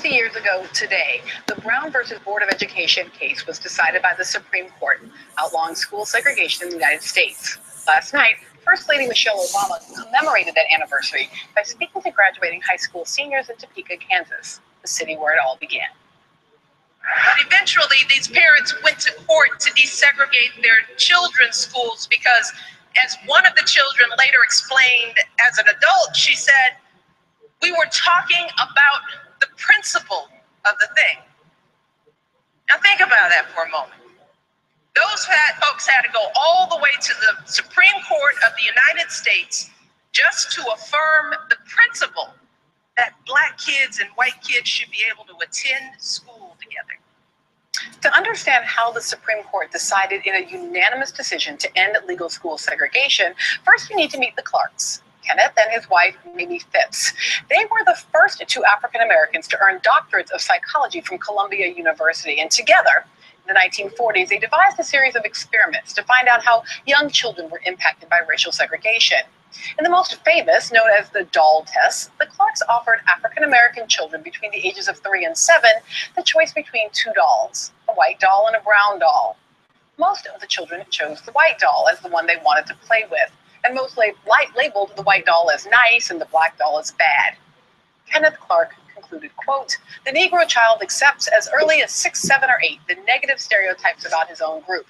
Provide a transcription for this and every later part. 60 years ago today, the Brown v. Board of Education case was decided by the Supreme Court, outlawing school segregation in the United States. Last night, First Lady Michelle Obama commemorated that anniversary by speaking to graduating high school seniors in Topeka, Kansas, the city where it all began. But eventually, these parents went to court to desegregate their children's schools because, as one of the children later explained as an adult, she said, "We were talking about the principle of the thing." Now think about that for a moment. Those folks had to go all the way to the Supreme Court of the United States just to affirm the principle that black kids and white kids should be able to attend school together. To understand how the Supreme Court decided in a unanimous decision to end legal school segregation, first we need to meet the Clarks, Kenneth and his wife, Mamie Phipps. They were the first two African Americans to earn doctorates of psychology from Columbia University, and together, in the 1940s, they devised a series of experiments to find out how young children were impacted by racial segregation. In the most famous, known as the Doll Test, the Clarks offered African American children between the ages of 3 and 7 the choice between two dolls, a white doll and a brown doll. Most of the children chose the white doll as the one they wanted to play with, and most labeled the white doll as nice and the black doll as bad. Kenneth Clark concluded, quote, "The Negro child accepts as early as 6, 7, or 8 the negative stereotypes about his own group.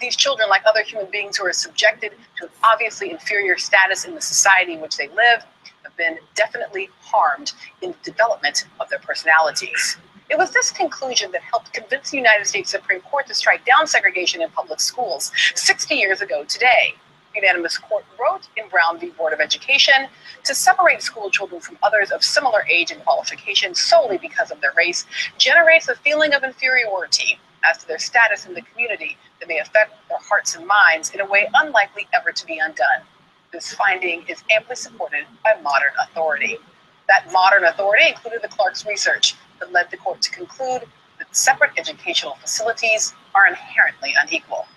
These children, like other human beings who are subjected to an obviously inferior status in the society in which they live, have been definitely harmed in the development of their personalities." It was this conclusion that helped convince the United States Supreme Court to strike down segregation in public schools 60 years ago today. The unanimous court wrote in Brown v. Board of Education, "To separate school children from others of similar age and qualifications solely because of their race generates a feeling of inferiority as to their status in the community that may affect their hearts and minds in a way unlikely ever to be undone. This finding is amply supported by modern authority." That modern authority included the Clark's research that led the court to conclude that separate educational facilities are inherently unequal.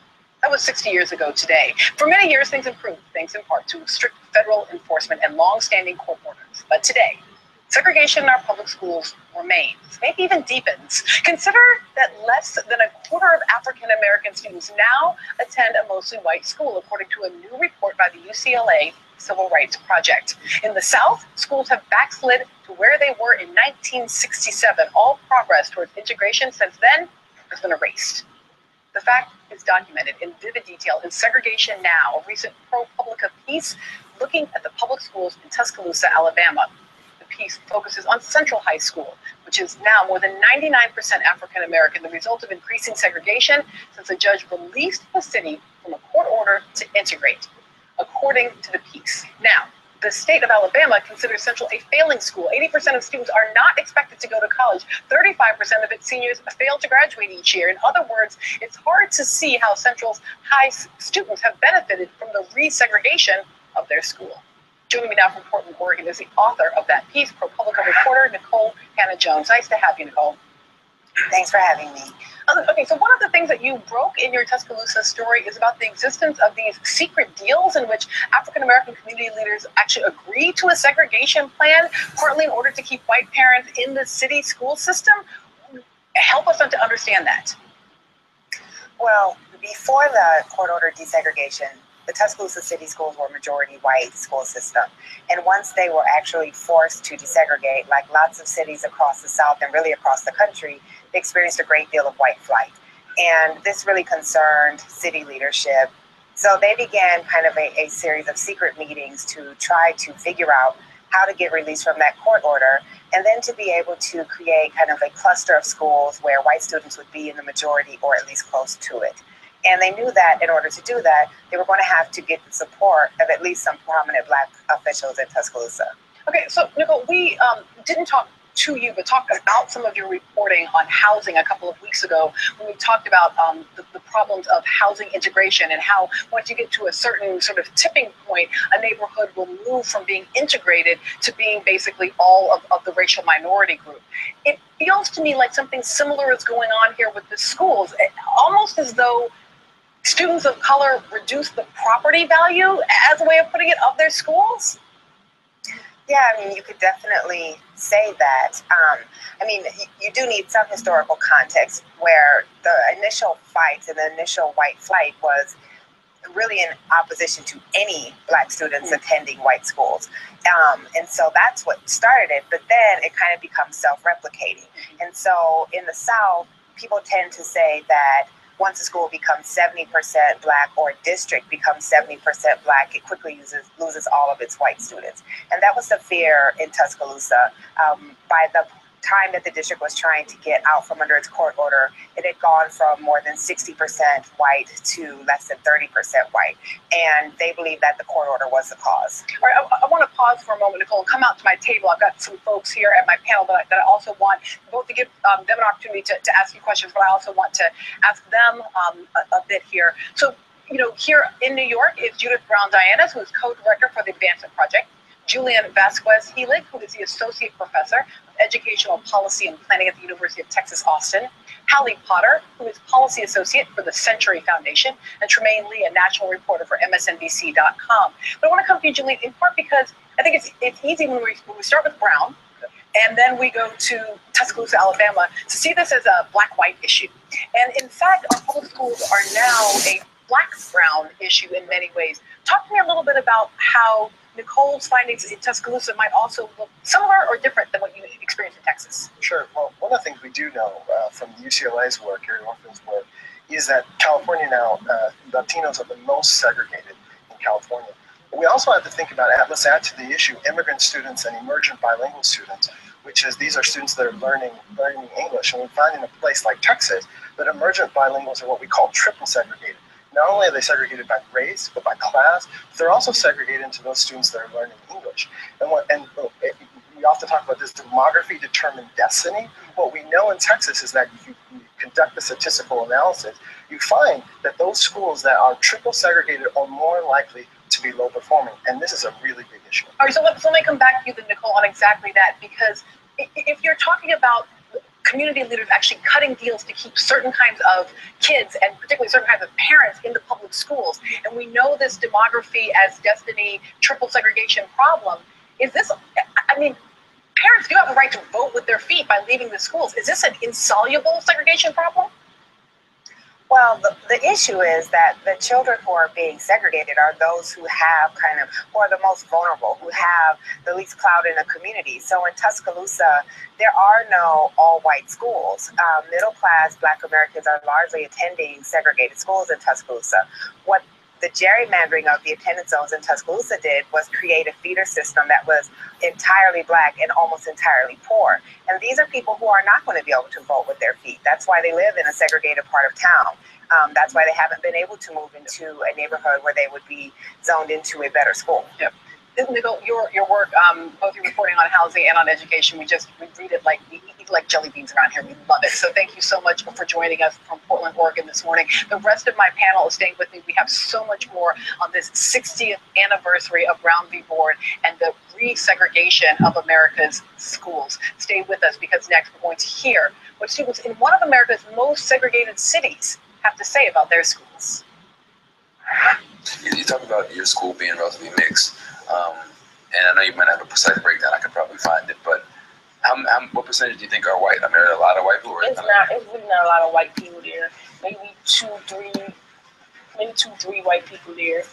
That was 60 years ago today. For many years, things improved, thanks in part to strict federal enforcement and long-standing court orders. But today, segregation in our public schools remains, maybe even deepens. Consider that less than a quarter of African American students now attend a mostly white school, according to a new report by the UCLA Civil Rights Project. In the South, schools have backslid to where they were in 1967. All progress towards integration since then has been erased. The fact is documented in vivid detail in Segregation Now, a recent ProPublica piece looking at the public schools in Tuscaloosa, Alabama. The piece focuses on Central High School, which is now more than 99% African American, the result of increasing segregation since a judge released the city from a court order to integrate, according to the piece. Now, the state of Alabama considers Central a failing school. 80% of students are not expected to go to college. 35% of its seniors fail to graduate each year. In other words, it's hard to see how Central's high students have benefited from the resegregation of their school. Joining me now from Portland, Oregon is the author of that piece, ProPublica reporter Nikole Hannah-Jones. Nice to have you, Nikole. Thanks for having me. Okay, so one of the things that you broke in your Tuscaloosa story is about the existence of these secret deals in which African-American community leaders actually agree to a segregation plan, partly in order to keep white parents in the city school system. Help us to understand that. Well, before the court order desegregation, the Tuscaloosa city schools were a majority white school system. And once they were actually forced to desegregate, like lots of cities across the South and really across the country, they experienced a great deal of white flight. And this really concerned city leadership. So they began kind of a series of secret meetings to try to figure out how to get released from that court order, and then to be able to create kind of a cluster of schools where white students would be in the majority or at least close to it. And they knew that in order to do that, they were going to have to get the support of at least some prominent black officials in Tuscaloosa. Okay, so Nikole, we didn't talk to you, but talked about some of your reporting on housing a couple of weeks ago when we talked about the problems of housing integration and how once you get to a certain sort of tipping point, a neighborhood will move from being integrated to being basically all of the racial minority group. It feels to me like something similar is going on here with the schools, almost as though students of color reduce the property value, as a way of putting it, of their schools? Yeah, I mean, you could definitely say that. I mean, you do need some historical context where the initial fight and the initial white flight was really in opposition to any black students attending white schools. And so that's what started it, but then it kind of becomes self-replicating. And so in the South, people tend to say that once a school becomes 70% black or a district becomes 70% black, it quickly loses all of its white students. And that was the fear in Tuscaloosa. By the time that the district was trying to get out from under its court order, it had gone from more than 60% white to less than 30% white. And they believed that the court order was the cause. All right, I want to pause for a moment, Nikole, and come out to my table. I've got some folks here at my panel that I also want both to give them an opportunity to ask you questions, but I also want to ask them a bit here. So, you know, here in New York is Judith Browne Dianis, who is co-director for the Advancement Project, Julian Vasquez Helig, who is the associate professor of educational policy and planning at the University of Texas, Austin, Hallie Potter, who is policy associate for the Century Foundation, and Tremaine Lee, a national reporter for MSNBC.com. But I want to come to you, Julian, in part because I think it's easy when we start with Brown, and then we go to Tuscaloosa, Alabama, to see this as a black-white issue. And in fact, our public schools are now a black-brown issue in many ways. Talk to me a little bit about how Nicole's findings in Tuscaloosa might also look similar or different than what you experienced in Texas. Sure. Well, one of the things we do know from UCLA's work, Gary Orton's work, is that California now, Latinos are the most segregated in California. But we also have to think about, let's add to the issue, immigrant students and emergent bilingual students, which is these are students that are learning English. And we find in a place like Texas that emergent bilinguals are what we call triple segregated. Not only are they segregated by race, but by class, but they're also segregated into those students that are learning English. And we often talk about this demography determined destiny. What we know in Texas is that if you conduct the statistical analysis, you find that those schools that are triple segregated are more likely to be low performing. And this is a really big issue. All right, so let me come back to you then, Nikole, on exactly that, because if you're talking about community leaders actually cutting deals to keep certain kinds of kids and particularly certain kinds of parents in the public schools. And we know this demography as destiny, triple segregation problem. Is this, I mean, parents do have a right to vote with their feet by leaving the schools. Is this an insoluble segregation problem? Well, the issue is that the children who are being segregated are those who have who are the most vulnerable, who have the least clout in the community. So in Tuscaloosa, there are no all-white schools. Middle-class Black Americans are largely attending segregated schools in Tuscaloosa. What the gerrymandering of the attendance zones in Tuscaloosa did was create a feeder system that was entirely Black and almost entirely poor. And these are people who are not going to be able to vote with their feet. That's why they live in a segregated part of town. That's why they haven't been able to move into a neighborhood where they would be zoned into a better school. Yep. Nikole, your work, both your reporting on housing and on education, we read it like we eat like jelly beans around here. We love it. So thank you so much for joining us from Portland, Oregon this morning. The rest of my panel is staying with me. We have so much more on this 60th anniversary of Brown v. Board and the resegregation of America's schools. Stay with us because next we're going to hear what students in one of America's most segregated cities have to say about their schools. You talk about your school being relatively mixed. And I know you might not have a precise breakdown. I could probably find it, but what percentage do you think are white? I mean, are there a lot of white people? It's really not a lot of white people there. Maybe two, three white people there.